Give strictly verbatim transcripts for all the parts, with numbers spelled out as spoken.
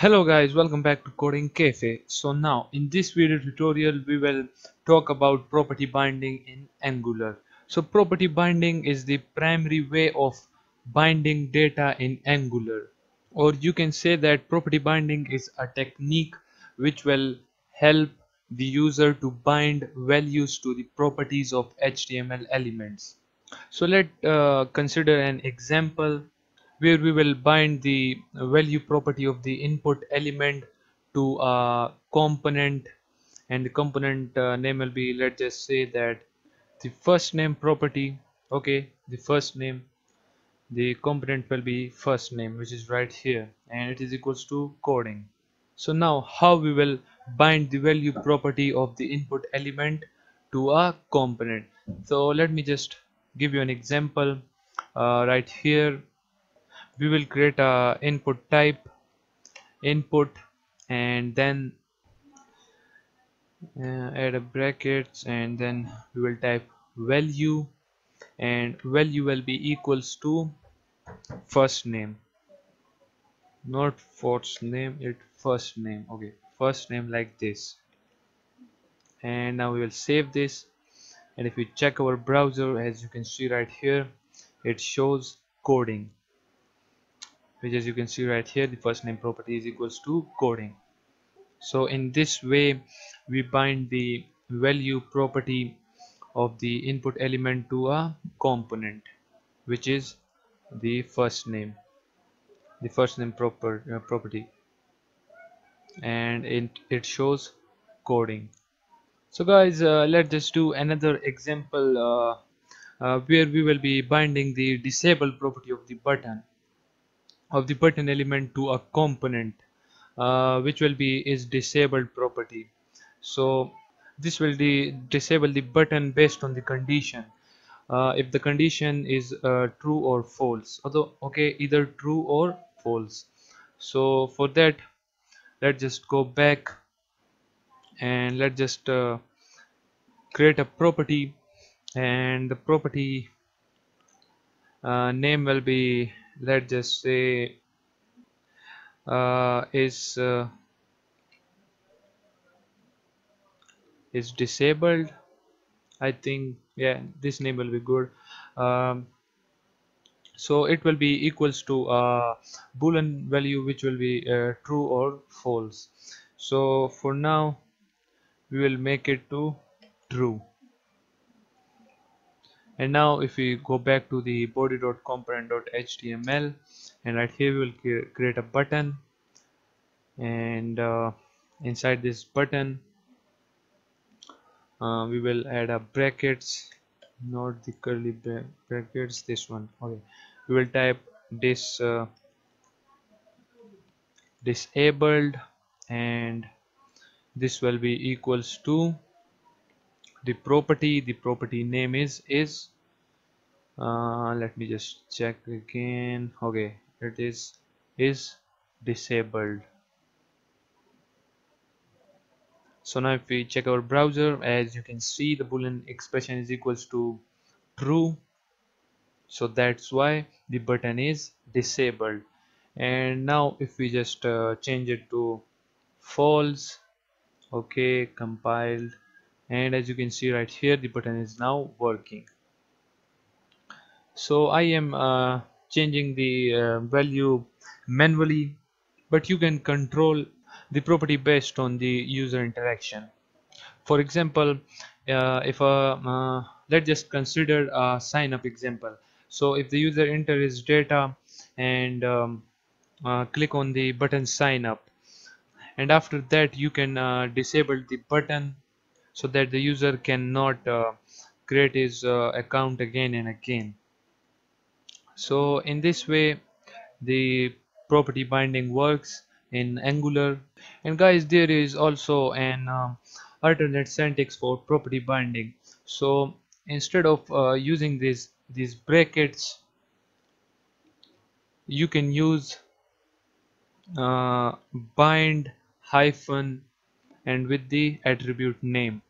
Hello guys, welcome back to Coding Cafe. So now in this video tutorial we will talk about property binding in Angular. So property binding is the primary way of binding data in Angular, or you can say that property binding is a technique which will help the user to bind values to the properties of H T M L elements. So let's uh, consider an example where we will bind the value property of the input element to a component, and the component uh, name will be, let's just say that the first name property. Okay, the first name, the component will be first name, which is right here, and it is equals to coding. So now how we will bind the value property of the input element to a component? So let me just give you an example. Uh, right here we will create a input type input, and then uh, add a brackets, and then we will type value, and value will be equals to first name, not first name, it first name. Okay, first name, like this. And now we will save this, and if we check our browser, as you can see right here, it shows coding, which as you can see right here, the first name property is equals to coding. So in this way we bind the value property of the input element to a component, which is the first name, the first name proper uh, property, and it, it shows coding. So guys, uh, let's just do another example uh, uh, where we will be binding the disable property of the button of the button element to a component, uh, which will be is disabled property. So this will be disable the button based on the condition, uh, if the condition is uh, true or false, although okay, either true or false. So for that, let's just go back and let's just uh, create a property, and the property uh, name will be, let's just say uh, is uh, is disabled, I think. Yeah, this name will be good. Um, so it will be equals to a uh, boolean value which will be uh, true or false. So for now we will make it to true. And now if we go back to the body.component.html, and right here we will create a button, and uh, inside this button uh, we will add a brackets, not the curly brackets, this one. Okay, we will type this uh, disabled, and this will be equals to the property, the property name is is uh, let me just check again. Okay, it is is disabled. So now if we check our browser, as you can see, the boolean expression is equals to true, so that's why the button is disabled. And now if we just uh, change it to false, okay, compiled, and as you can see right here, the button is now working. So I am uh, changing the uh, value manually, but you can control the property based on the user interaction. For example, uh, if a uh, let's just consider a sign up example. So if the user enters data and um, uh, click on the button sign up, and after that you can uh, disable the button so that the user cannot uh, create his uh, account again and again. So in this way the property binding works in Angular. And guys, there is also an uh, alternate syntax for property binding. So instead of uh, using this these brackets, you can use uh, bind hyphen and with the attribute name.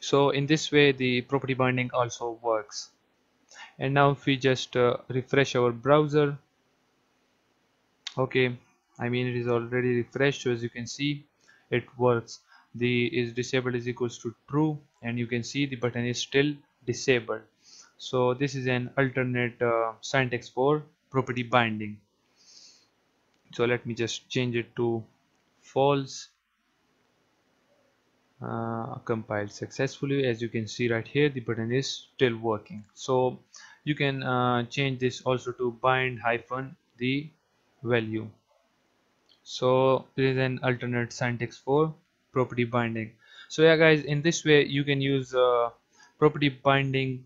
So in this way the property binding also works. And now if we just uh, refresh our browser, okay, I mean, it is already refreshed, so as you can see it works. The is disabled is equals to true, and you can see the button is still disabled. So this is an alternate uh, syntax for property binding. So let me just change it to false. Uh, compiled successfully. As you can see right here, the button is still working. So you can uh, change this also to bind hyphen the value. So this is an alternate syntax for property binding. So yeah guys, in this way you can use uh, property binding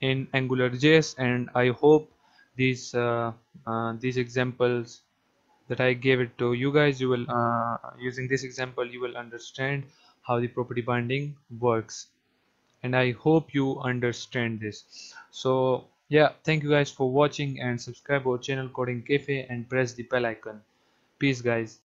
in AngularJS, and I hope these uh, uh, these examples that I gave it to you guys, you will uh, using this example you will understand how the property binding works, and I hope you understand this. So yeah, thank you guys for watching, and subscribe our channel Coding Cafe and press the bell icon. Peace guys.